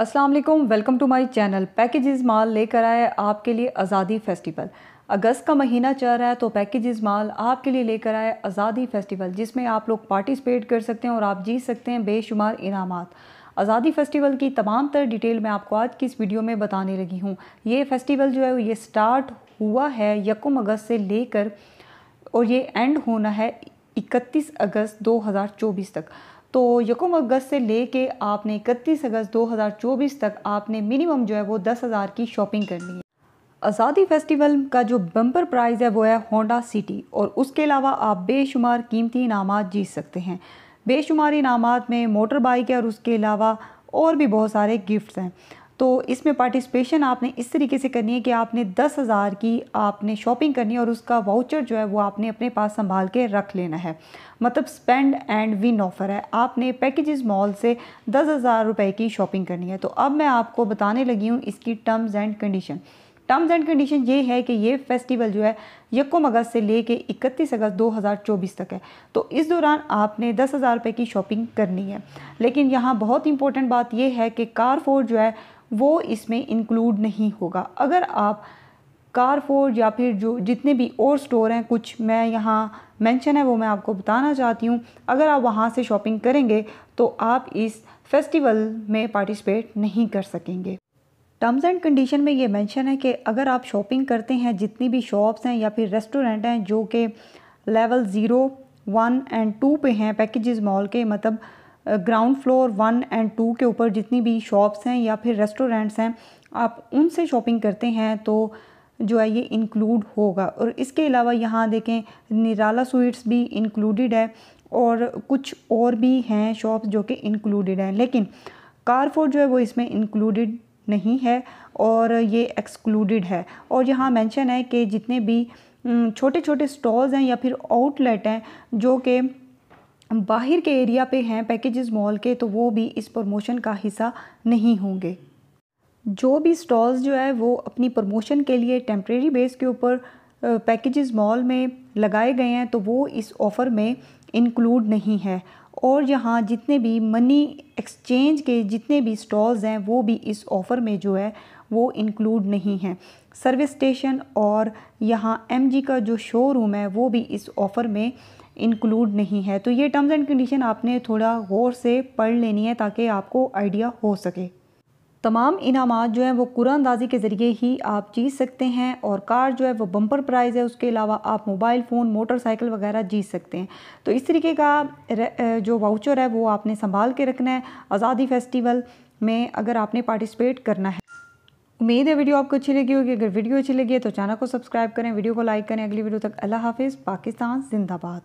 अस्सलाम वालेकुम, welcome to my channel. Packages माल लेकर आए आपके लिए आज़ादी फेस्टिवल। अगस्त का महीना चल रहा है तो पैकेजेस माल आपके लिए लेकर आए आज़ादी फेस्टिवल, जिसमें आप लोग पार्टिसिपेट कर सकते हैं और आप जीत सकते हैं बेशुमार इनामात। आज़ादी फेस्टिवल की तमाम तर डिटेल मैं आपको आज की इस वीडियो में बताने लगी हूँ। ये फेस्टिवल जो है ये स्टार्ट हुआ है 1 अगस्त से लेकर और ये एंड होना है 31 अगस्त 2024 तक। तो 1 अगस्त से लेके आपने 31 अगस्त 2024 तक आपने मिनिमम जो है वो 10,000 की शॉपिंग करनी है। आज़ादी फेस्टिवल का जो बम्पर प्राइज़ है वो है होंडा सिटी, और उसके अलावा आप बेशुमार कीमती इनामात जीत सकते हैं। बेशुमार इनामात में मोटर बाइक है और उसके अलावा और भी बहुत सारे गिफ्ट्स हैं। तो इसमें पार्टिसिपेशन आपने इस तरीके से करनी है कि आपने 10,000 की आपने शॉपिंग करनी है और उसका वाउचर जो है वो आपने अपने पास संभाल के रख लेना है। मतलब स्पेंड एंड विन ऑफ़र है, आपने पैकेजेस मॉल से 10,000 रुपए की शॉपिंग करनी है। तो अब मैं आपको बताने लगी हूँ इसकी terms and condition. Terms and condition ये है कि ये फेस्टिवल जो है 1 अगस्त से लेके 31 अगस्त 2024 तक है। तो इस दौरान आपने 10,000 रुपये की शॉपिंग करनी है। लेकिन यहाँ बहुत इंपॉर्टेंट बात यह है कि कारफोर जो है वो इसमें इंक्लूड नहीं होगा। अगर आप कारफोर या फिर जो जितने भी और स्टोर हैं, कुछ मैं यहाँ मेंशन है वो मैं आपको बताना चाहती हूँ, अगर आप वहाँ से शॉपिंग करेंगे तो आप इस फेस्टिवल में पार्टिसिपेट नहीं कर सकेंगे। टर्म्स एंड कंडीशन में ये मेंशन है कि अगर आप शॉपिंग करते हैं, जितनी भी शॉप्स हैं या फिर रेस्टोरेंट हैं जो कि लेवल 0, 1 और 2 पे हैं पैकेजेस मॉल के, मतलब ग्राउंड फ्लोर 1 और 2 के ऊपर जितनी भी शॉप्स हैं या फिर रेस्टोरेंट्स हैं, आप उनसे शॉपिंग करते हैं तो जो है ये इंक्लूड होगा। और इसके अलावा यहाँ देखें निराला स्वीट्स भी इंक्लूडेड है और कुछ और भी हैं शॉप्स जो कि इंक्लूडेड हैं, लेकिन कारफोर जो है वो इसमें इंक्लूडेड नहीं है और ये एक्सक्लूडेड है। और यहाँ मेंशन है कि जितने भी छोटे छोटे स्टॉल्स हैं या फिर आउटलेट हैं जो कि बाहर के एरिया पे हैं पैकेजेस मॉल के, तो वो भी इस प्रमोशन का हिस्सा नहीं होंगे। जो भी स्टॉल्स जो है वो अपनी प्रमोशन के लिए टेम्प्रेरी बेस के ऊपर पैकेजेस मॉल में लगाए गए हैं तो वो इस ऑफ़र में इंक्लूड नहीं है। और यहाँ जितने भी मनी एक्सचेंज के जितने भी स्टॉल्स हैं वो भी इस ऑफ़र में जो है वो इंक्लूड नहीं हैं। सर्विस स्टेशन और यहाँ MG का जो शोरूम है वो भी इस ऑफ़र में इंक्लूड नहीं है। तो ये टर्म्स एंड कंडीशन आपने थोड़ा गौर से पढ़ लेनी है ताकि आपको आइडिया हो सके। तमाम इनामात जो हैं वो कुरानदाजी के ज़रिए ही आप जीत सकते हैं और कार जो है वो बम्पर प्राइज़ है, उसके अलावा आप मोबाइल फ़ोन, मोटरसाइकिल वगैरह जीत सकते हैं। तो इस तरीके का जो वाउचर है वो आपने संभाल के रखना है आज़ादी फेस्टिवल में अगर आपने पार्टिसिपेट करना है। उम्मीद है वीडियो आपको अच्छी लगी होगी। अगर वीडियो अच्छी लगी है तो चैनल को सब्सक्राइब करें, वीडियो को लाइक करें। अगली वीडियो तक अल्लाह हाफिज़। पाकिस्तान जिंदाबाद।